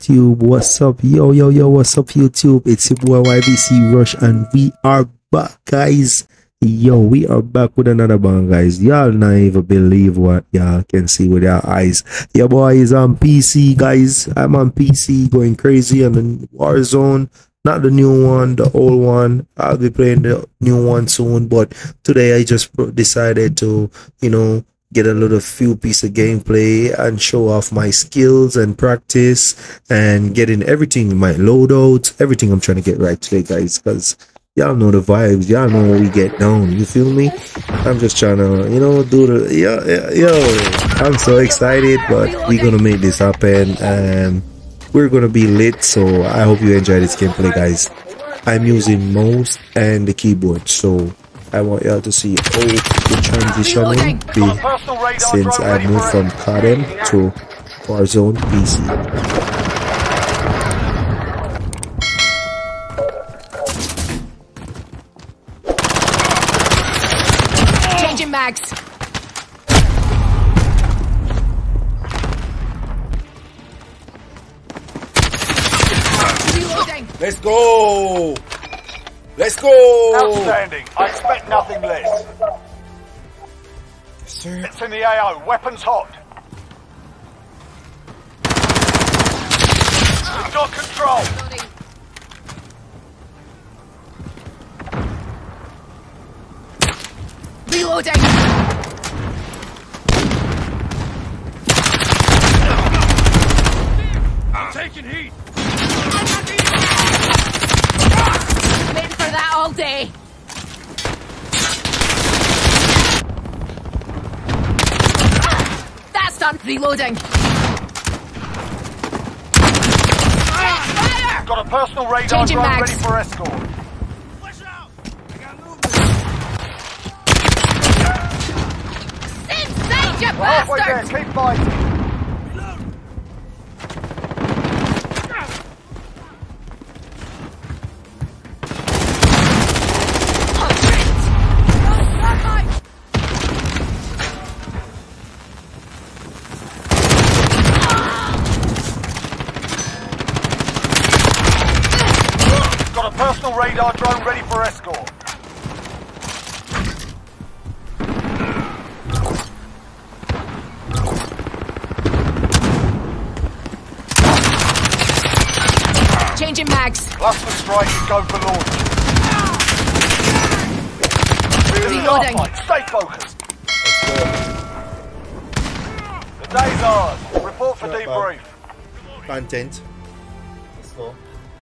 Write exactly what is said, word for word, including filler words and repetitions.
YouTube, what's up? Yo, yo, yo, what's up, YouTube? It's your boy Y B C Rush, and we are back, guys. Yo, we are back with another bang, guys. Y'all not even believe what y'all can see with your eyes. Your boy is on P C, guys. I'm on P C going crazy on the Warzone. Not the new one, the old one. I'll be playing the new one soon, but today I just decided to, you know, get a little few piece of gameplay and show off my skills and practice and getting everything, my loadouts, everything I'm trying to get right today, guys, because y'all know the vibes, y'all know where we get down, you feel me? I'm just trying to, you know, do the yo yo I'm so excited, but we're gonna make this happen and we're gonna be lit. So I hope you enjoy this gameplay, guys. I'm using mouse and the keyboard, so I want y'all to see all the transitioning be since I moved from K D M to Warzone P C. Changing mags. Let's go. Let's go! Outstanding. I expect nothing less. Sir. It's in the A O. Weapons hot. We've got control. Reloading. I'm taking heat. All day. That's done. Reloading. Fire. Got a personal radar drone ready for escort. Flash out. I gotta move this. Inside, you bastard. Keep fighting. Personal radar drone ready for escort. Changing mags. Cluster strike is go for launch. Reloading. Stay focused. The day's ours. Report for debrief. Content. Let's go.